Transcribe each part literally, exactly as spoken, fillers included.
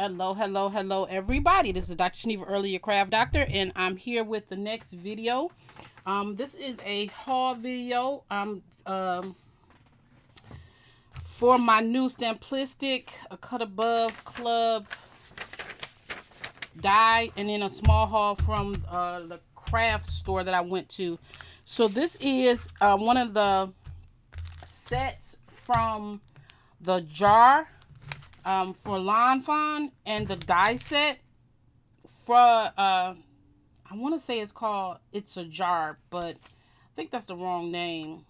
Hello, hello, hello, everybody. This is Doctor Chineva Early, your craft doctor, and I'm here with the next video. Um, this is a haul video um, um, for my new Stamplistic, a Cut Above Club die, and then a small haul from uh, the craft store that I went to. So this is uh, one of the sets from the jar. Um, for Lawn Fawn and the die set for, uh, I want to say it's called It's a Jar, but I think that's the wrong name.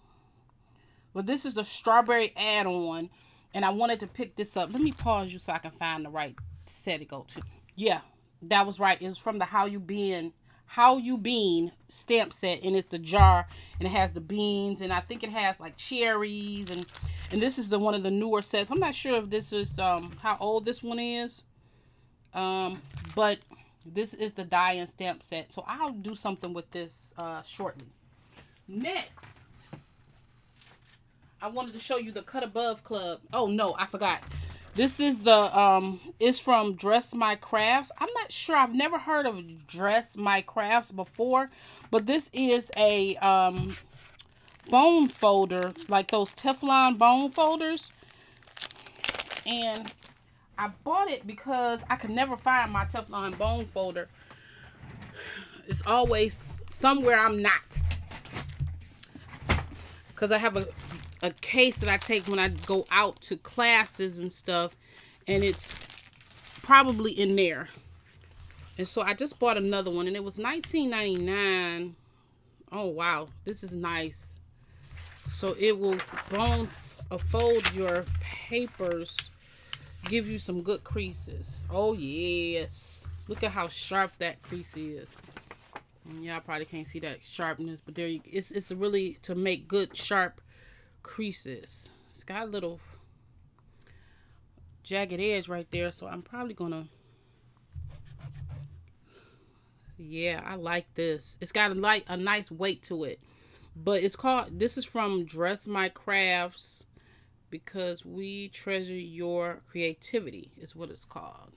But this is the strawberry add-on, and I wanted to pick this up. Let me pause you so I can find the right set to go to. Yeah, that was right. It was from the How You Bean, How You Bean stamp set, and it's the jar, and it has the beans, and I think it has like cherries, and and this is the one of the newer sets. I'm not sure if this is um how old this one is, um but this is the die and stamp set, so I'll do something with this uh shortly. Next, I wanted to show you the Cut Above Club. Oh no, I forgot. This is the, um, it's from Dress My Crafts. I'm not sure. I've never heard of Dress My Crafts before, but this is a, um, bone folder, like those Teflon bone folders. And I bought it because I could never find my Teflon bone folder. It's always somewhere I'm not. Because I have a... a case that I take when I go out to classes and stuff, and it's probably in there. And so I just bought another one, and it was nineteen ninety-nine. Oh wow, this is nice. So it will bone uh, fold your papers, give you some good creases. Oh yes, look at how sharp that crease is. Yeah, I probably can't see that sharpness, but there you, it's, it's really to make good sharp creases. It's got a little jagged edge right there, so I'm probably gonna, yeah, I like this. It's got a light, a nice weight to it. But it's called, this is from Dress My Crafts, because we treasure your creativity is what it's called.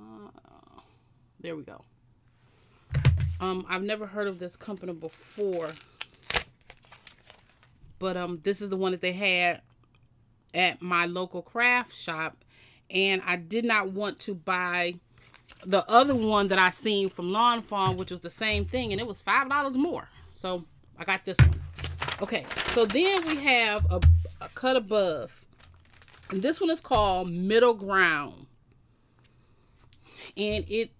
Uh, there we go. Um, I've never heard of this company before, but um, this is the one that they had at my local craft shop, and I did not want to buy the other one that I seen from Lawn Fawn, which was the same thing, and it was five dollars more. So I got this one. Okay, so then we have a, a Cut Above, and this one is called Middle Ground, and it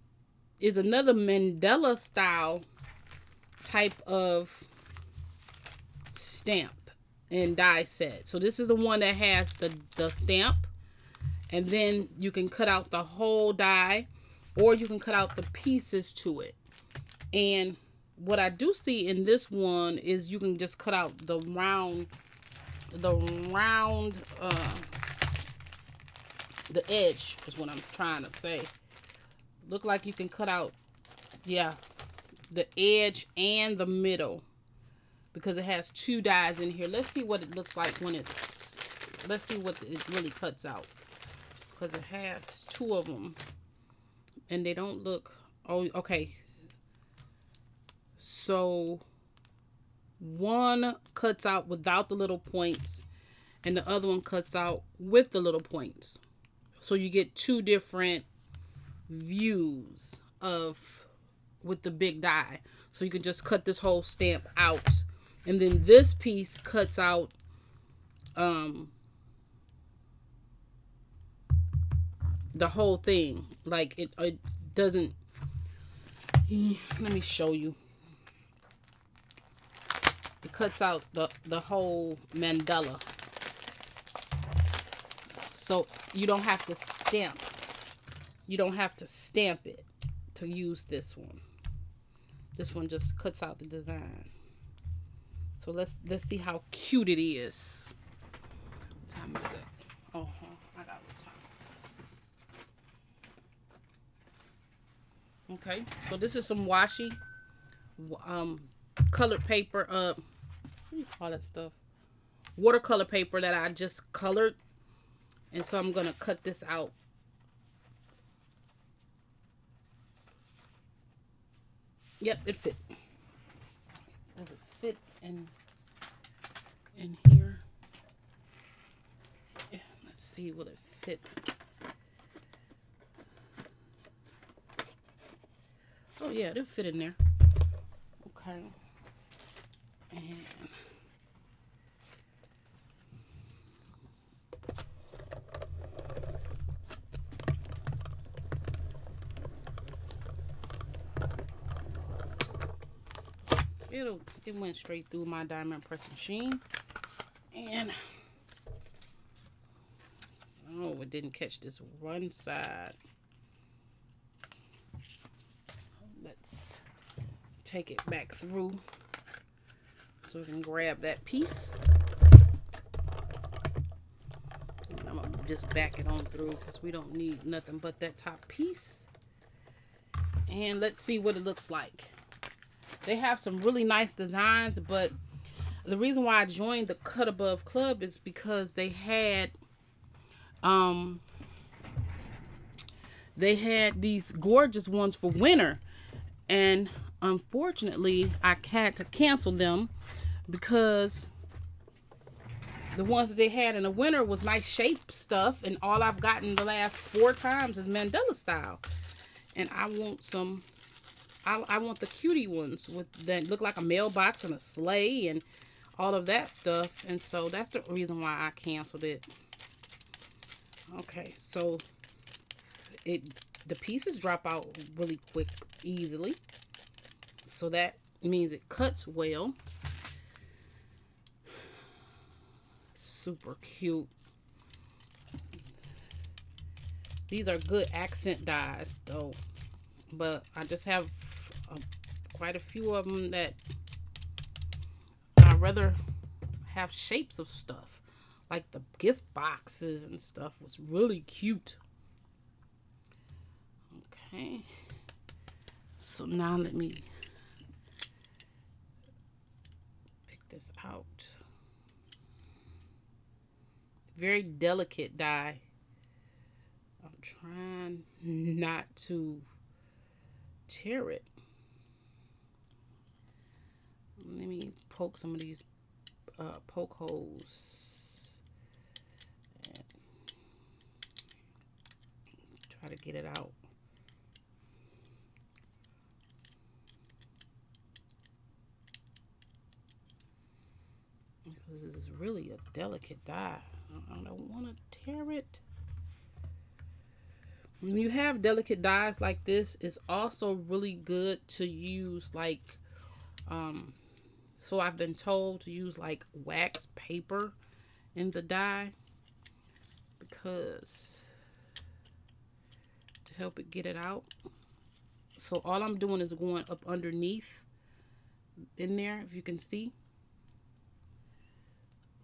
is another Mandela style type of stamp and die set. So this is the one that has the, the stamp, and then you can cut out the whole die, or you can cut out the pieces to it. And what I do see in this one is you can just cut out the round, the round, uh, the edge is what I'm trying to say. Look like you can cut out, yeah, the edge and the middle, because it has two dies in here. Let's see what it looks like when it's, let's see what it really cuts out, because it has two of them, and they don't look, oh, okay. So one cuts out without the little points, and the other one cuts out with the little points. So you get two different views of with the big die. So you can just cut this whole stamp out, and then this piece cuts out um the whole thing, like it, it doesn't, let me show you, it cuts out the the whole mandala, so you don't have to stamp. You don't have to stamp it to use this one. This one just cuts out the design. So let's let's see how cute it is. What time is it? Oh, I got a little time. Okay, so this is some washi, um, colored paper. Uh, what do you call that stuff? watercolor paper that I just colored. And so I'm going to cut this out. Yep, it fit. Does it fit in, in here? Yeah, let's see, will it fit? Oh yeah, it'll fit in there. Okay. And It'll, it went straight through my Diamond Press machine. And oh, it didn't catch this one side. Let's take it back through so we can grab that piece. And I'm gonna just back it on through because we don't need nothing but that top piece. And let's see what it looks like. They have some really nice designs, but the reason why I joined the Cut Above Club is because they had um they had these gorgeous ones for winter, and unfortunately I had to cancel them because the ones that they had in the winter was nice shape stuff, and all I've gotten the last four times is Mandela style, and I want some I, I want the cutie ones with that look like a mailbox and a sleigh and all of that stuff. And so that's the reason why I canceled it. Okay, so it the pieces drop out really quick, easily. So that means it cuts well. Super cute. These are good accent dies though. But I just have uh, quite a few of them that I'd rather have shapes of stuff. Like the gift boxes and stuff was really cute. Okay. So now let me pick this out. Very delicate dye. I'm trying not to tear it. Let me poke some of these uh, poke holes and try to get it out. Because this is really a delicate dye. I don't want to tear it. When you have delicate dyes like this, it's also really good to use like, um, so I've been told to use like wax paper in the dye because to help it get it out. So all I'm doing is going up underneath in there, if you can see,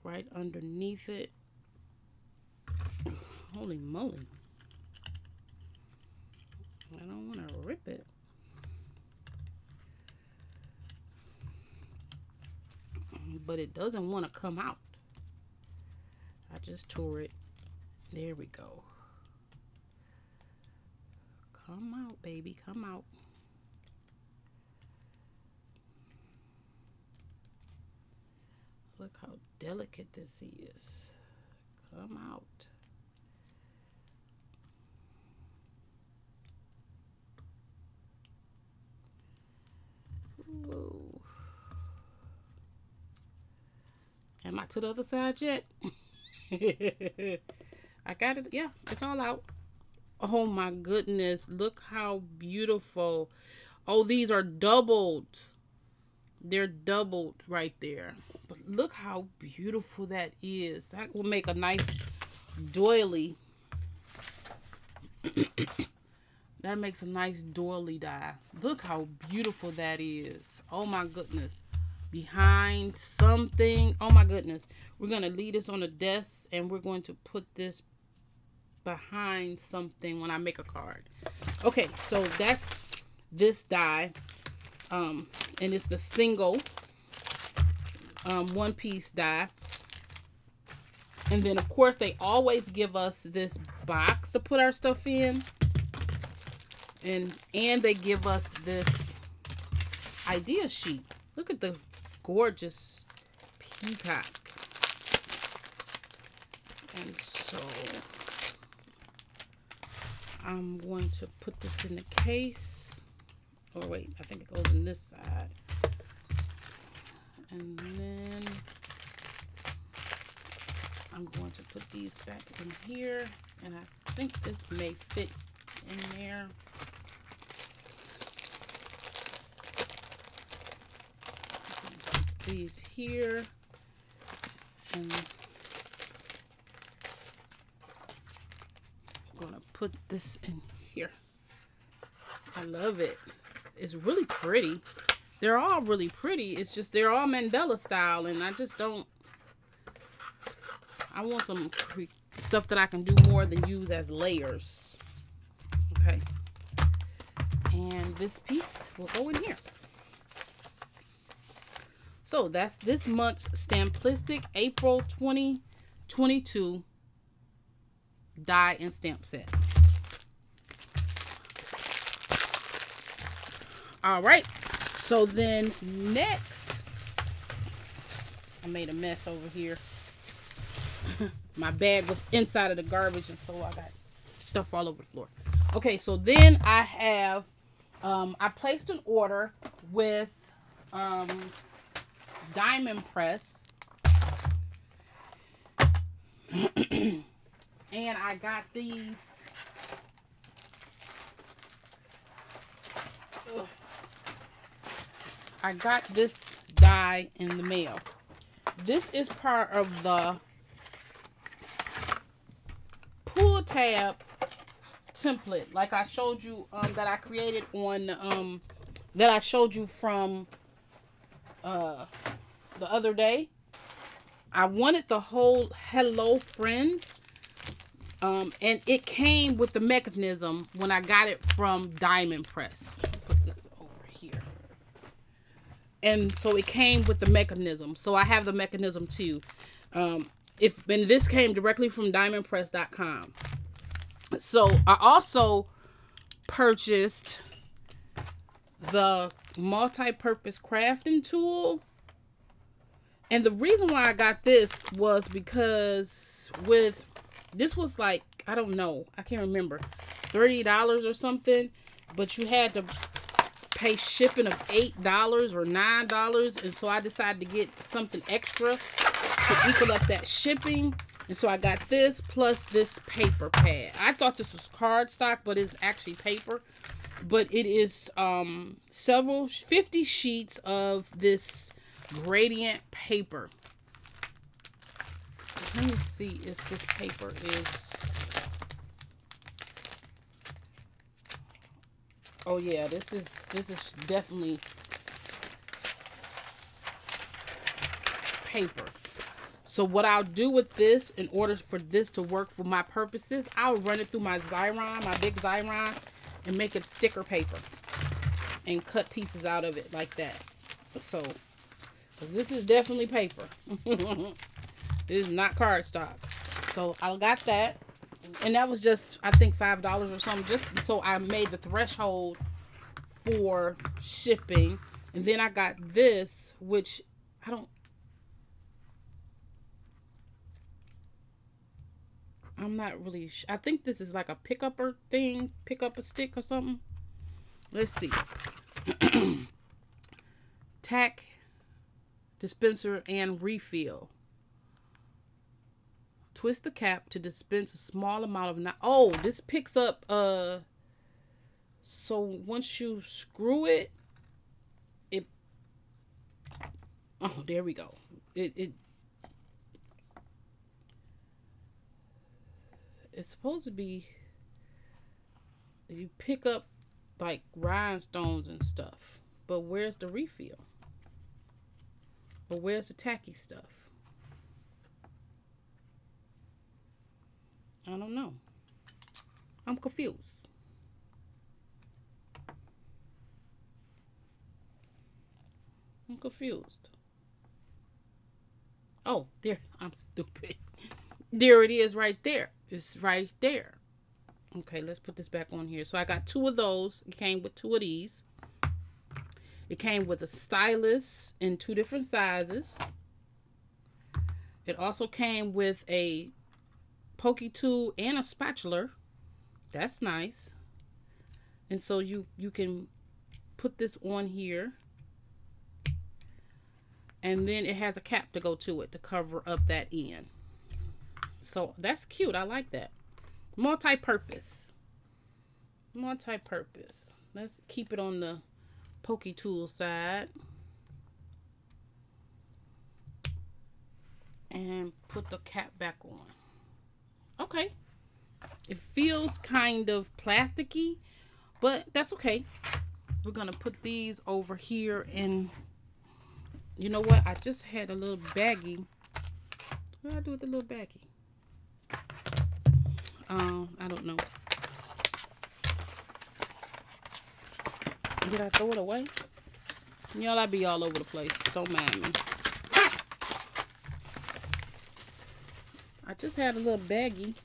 right underneath it. Holy moly. I don't want to rip it. But it doesn't want to come out. I just tore it. There we go. Come out, baby. Come out. Look how delicate this is. Come out. Whoa. Am I to the other side yet? I got it. Yeah, it's all out. Oh my goodness. Look how beautiful. Oh, these are doubled. They're doubled right there. But look how beautiful that is. That will make a nice doily. That makes a nice doily dye. Look how beautiful that is. Oh my goodness. Behind something. Oh my goodness. We're going to leave this on the desk and we're going to put this behind something when I make a card. Okay, so that's this dye. Um, and it's the single um, one piece dye. And then of course they always give us this box to put our stuff in, and and they give us this idea sheet. Look at the gorgeous peacock. And so I'm going to put this in the case. Oh wait, I think it goes on this side. And then I'm going to put these back in here, and I think this may fit in there. Put these here, and I'm gonna put this in here. I love it. It's really pretty. They're all really pretty. It's just they're all Mandela style, and I just don't. I want some stuff that I can do more than use as layers. Okay. And this piece will go in here. So that's this month's Stamplistic April twenty twenty-two die and stamp set. All right. So then next, I made a mess over here. My bag was inside of the garbage, and so I got stuff all over the floor. Okay, so then I have, um, I placed an order with um, Diamond Press. And I got these. Ugh. I got this die in the mail. This is part of the pull tab template, like I showed you, um, that I created on, um, that I showed you from uh, the other day. I wanted the whole Hello Friends, um, and it came with the mechanism when I got it from Diamond Press. And so it came with the mechanism. So I have the mechanism too. Um, if and this came directly from diamond press dot com. So I also purchased the multi-purpose crafting tool. And the reason why I got this was because with this was like, I don't know, I can't remember, thirty dollars or something, but you had to pay shipping of eight dollars or nine dollars, and so I decided to get something extra to equal up that shipping, and so I got this plus this paper pad. I thought this was cardstock, but it's actually paper, but it is um, several, fifty sheets of this gradient paper. Let me see if this paper is... Oh yeah, this is this is definitely paper. So what I'll do with this, in order for this to work for my purposes, I'll run it through my Xyron, my big Xyron, and make it sticker paper and cut pieces out of it like that. So this is definitely paper. It is not cardstock. So I got that. And that was just, I think, five dollars or something. Just so I made the threshold for shipping. And then I got this, which I don't... I'm not really sure. I think this is like a pick-upper thing. Pick up a stick or something. Let's see. Tack, dispenser, and refill. Twist the cap to dispense a small amount of not. Oh, this picks up. Uh, so once you screw it, it. Oh, there we go. It it. It's supposed to be. You pick up like rhinestones and stuff, but where's the refill? But where's the tacky stuff? I don't know. I'm confused. I'm confused. Oh, there. I'm stupid. there it is right there. It's right there. Okay, let's put this back on here. So I got two of those. It came with two of these. It came with a stylus in two different sizes. It also came with a pokey tool and a spatula. That's nice. And so you, you can put this on here. And then it has a cap to go to it to cover up that end. So that's cute. I like that. Multi-purpose. Multi-purpose. Let's keep it on the pokey tool side. And put the cap back on. Okay. It feels kind of plasticky, but that's okay. We're going to put these over here in... You know what? I just had a little baggie. What do I do with the little baggie? Um, I don't know. Did I throw it away? Y'all, I be all over the place. Don't mind me. I just had a little baggie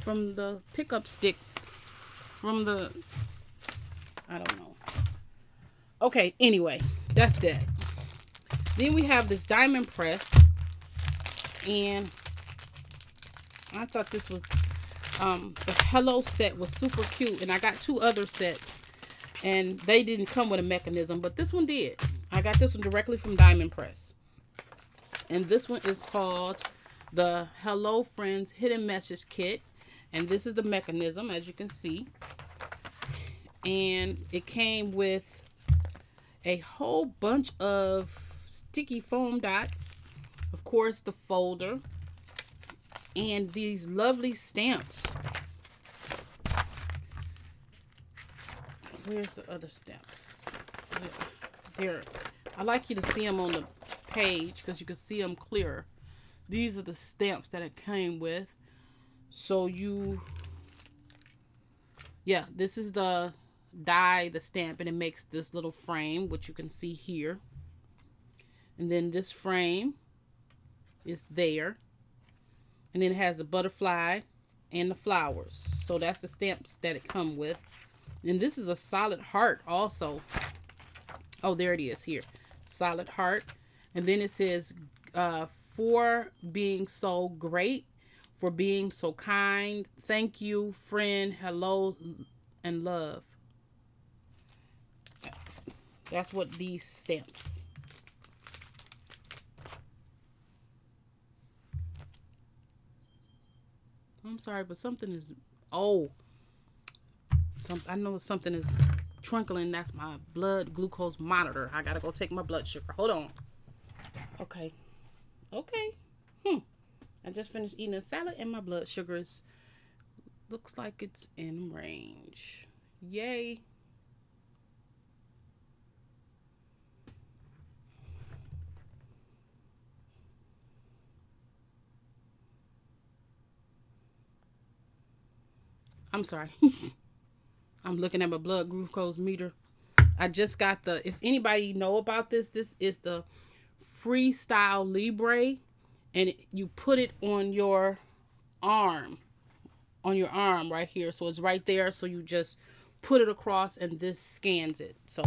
from the pickup stick from the... I don't know. Okay, anyway. That's that. Then we have this diamond press, and I thought this was, um, the Hello set was super cute, and I got two other sets, and they didn't come with a mechanism, but this one did. I got this one directly from Diamond Press, and this one is called the Hello Friends Hidden Message Kit, and this is the mechanism, as you can see, and it came with a whole bunch of sticky foam dots, of course the folder, and these lovely stamps. Where's the other stamps? There. I like you to see them on the page because you can see them clearer. These are the stamps that it came with. So you, yeah, this is the die, the stamp, and it makes this little frame, which you can see here. And then this frame is there. And then it has the butterfly and the flowers. So that's the stamps that it come with. And this is a solid heart also. Oh, there it is here. Solid heart. And then it says, uh, for being so great, for being so kind. Thank you, friend. Hello and love. That's what these stamps. I'm sorry, but something is, oh, some, I know something is twinkling. That's my blood glucose monitor. I gotta go take my blood sugar. Hold on. Okay. Okay. Hmm. I just finished eating a salad and my blood sugar is, looks like it's in range. Yay. I'm sorry. I'm looking at my blood glucose meter. I just got the, if anybody know about this, this is the Freestyle Libre, and it, you put it on your arm, on your arm right here. So it's right there. So you just put it across and this scans it. So